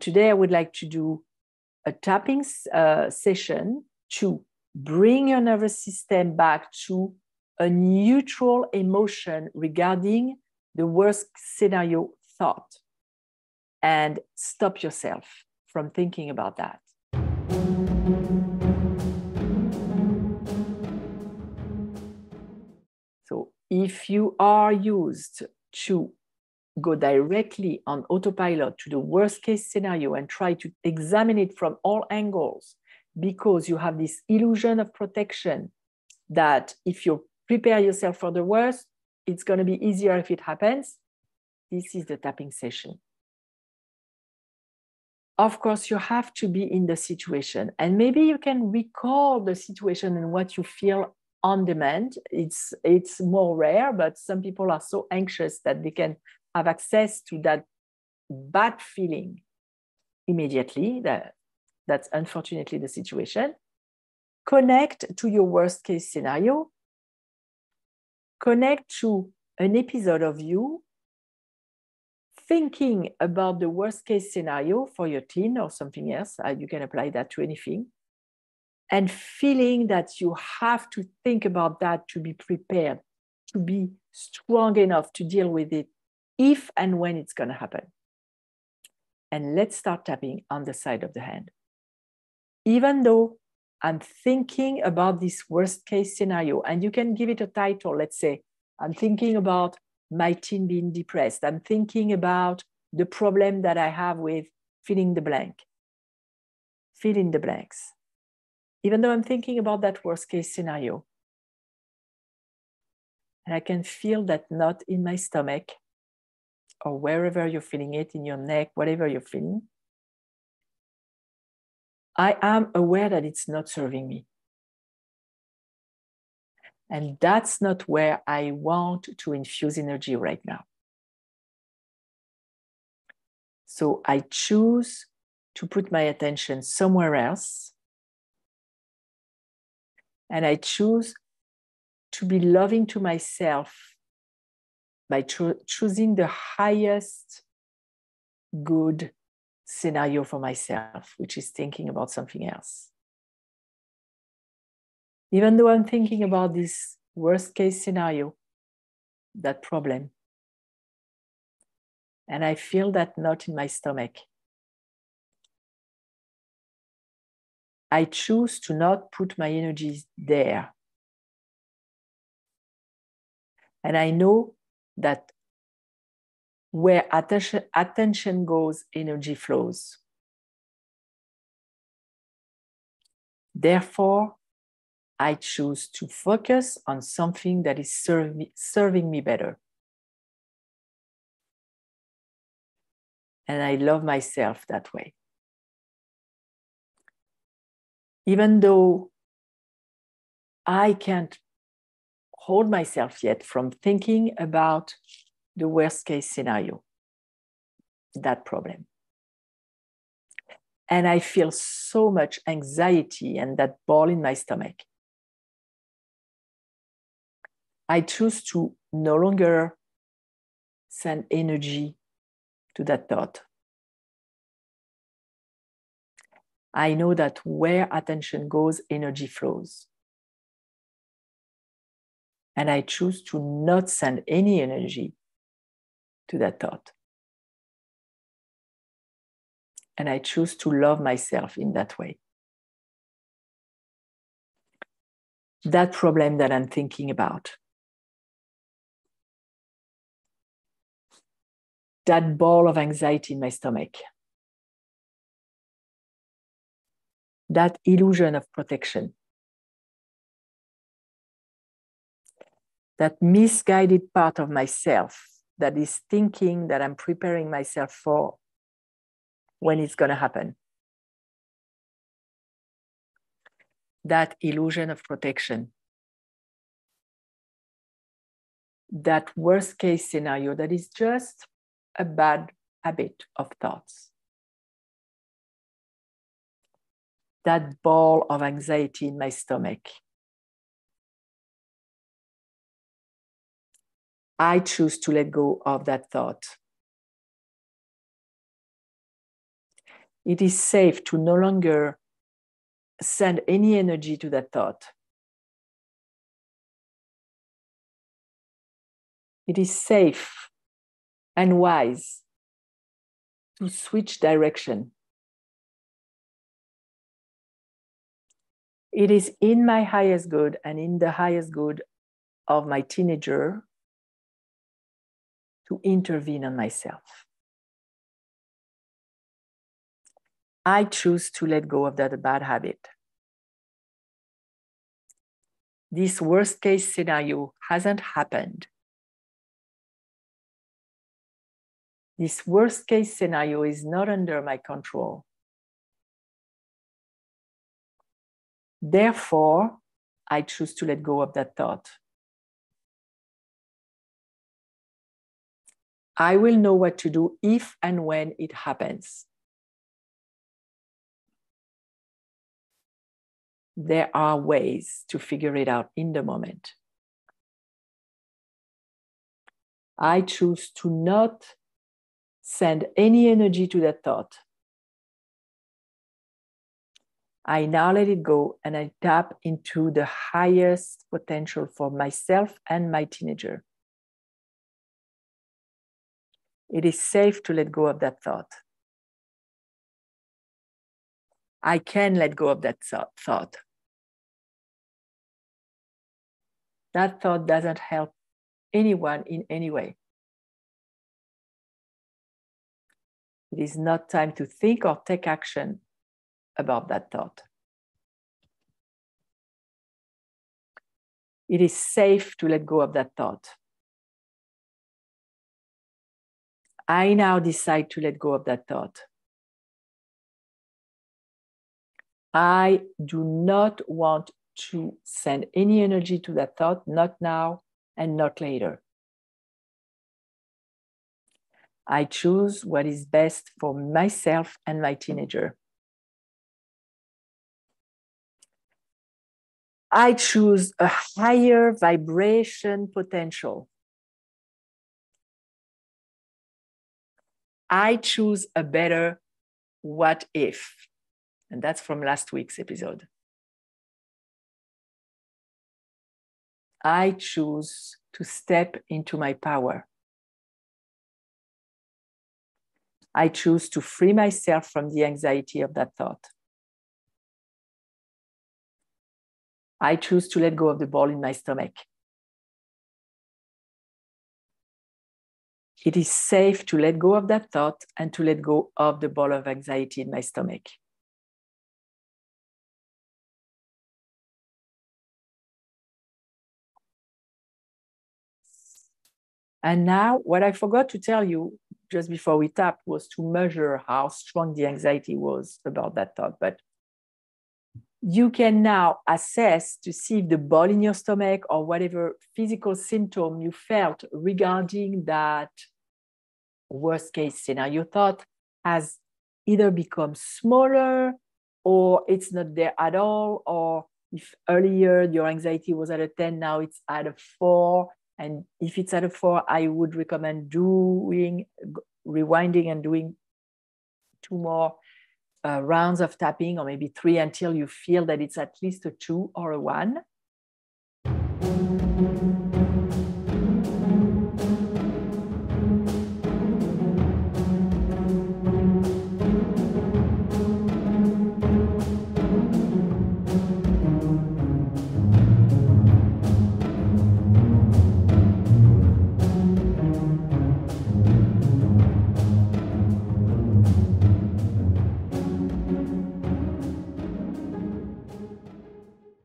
Today, I would like to do a tapping session to bring your nervous system back to a neutral emotion regarding the worst scenario thought, and stop yourself from thinking about that. So if you are used to go directly on autopilot to the worst case scenario and try to examine it from all angles, because you have this illusion of protection that if you prepare yourself for the worst, it's going to be easier if it happens, this is the tapping session. Of course, you have to be in the situation, and maybe you can recall the situation and what you feel on demand. It's more rare, but some people are so anxious that they can have access to that bad feeling immediately. That's unfortunately the situation. Connect to your worst case scenario. Connect to an episode of you thinking about the worst case scenario for your teen or something else. You can apply that to anything. And feeling that you have to think about that to be prepared, to be strong enough to deal with it if and when it's going to happen. And let's start tapping on the side of the hand. Even though I'm thinking about this worst case scenario, and you can give it a title, let's say, I'm thinking about my teen being depressed. I'm thinking about the problem that I have with filling the blank. Fill in the blanks. Even though I'm thinking about that worst case scenario, and I can feel that knot in my stomach, or wherever you're feeling it, in your neck, whatever you're feeling, I am aware that it's not serving me. And that's not where I want to infuse energy right now. So I choose to put my attention somewhere else. And I choose to be loving to myself by choosing the highest good scenario for myself, which is thinking about something else. Even though I'm thinking about this worst case scenario, that problem, and I feel that knot in my stomach, I choose to not put my energies there. And I know that where attention goes, energy flows. Therefore, I choose to focus on something that is serving me better. And I love myself that way. Even though I can't hold myself yet from thinking about the worst case scenario, that problem. And I feel so much anxiety and that ball in my stomach. I choose to no longer send energy to that thought. I know that where attention goes, energy flows. And I choose to not send any energy to that thought. And I choose to love myself in that way. That problem that I'm thinking about, that ball of anxiety in my stomach, that illusion of protection, that misguided part of myself that is thinking that I'm preparing myself for when it's going to happen. That illusion of protection, that worst case scenario that is just a bad habit of thoughts. That ball of anxiety in my stomach. I choose to let go of that thought. it is safe to no longer send any energy to that thought. It is safe and wise to switch direction. It is in my highest good and in the highest good of my teenager to intervene on myself. I choose to let go of that bad habit. This worst case scenario hasn't happened. This worst case scenario is not under my control. Therefore, I choose to let go of that thought. I will know what to do if and when it happens. There are ways to figure it out in the moment. I choose to not send any energy to that thought. I now let it go and I tap into the highest potential for myself and my teenager. It is safe to let go of that thought. I can let go of that thought. That thought doesn't help anyone in any way. It is not time to think or take action about that thought. It is safe to let go of that thought. I now decide to let go of that thought. I do not want to send any energy to that thought, not now and not later. I choose what is best for myself and my teenager. I choose a higher vibration potential. I choose a better what if. And that's from last week's episode. I choose to step into my power. I choose to free myself from the anxiety of that thought. I choose to let go of the ball in my stomach. It is safe to let go of that thought and to let go of the ball of anxiety in my stomach. And now, what I forgot to tell you just before we tapped was to measure how strong the anxiety was about that thought. But you can now assess to see if the ball in your stomach or whatever physical symptom you felt regarding that worst case scenario thought has either become smaller or it's not there at all, or if earlier your anxiety was at a 10, now it's at a 4. And if it's at a 4, I would recommend rewinding and doing 2 more rounds of tapping, or maybe 3, until you feel that it's at least a 2 or a 1.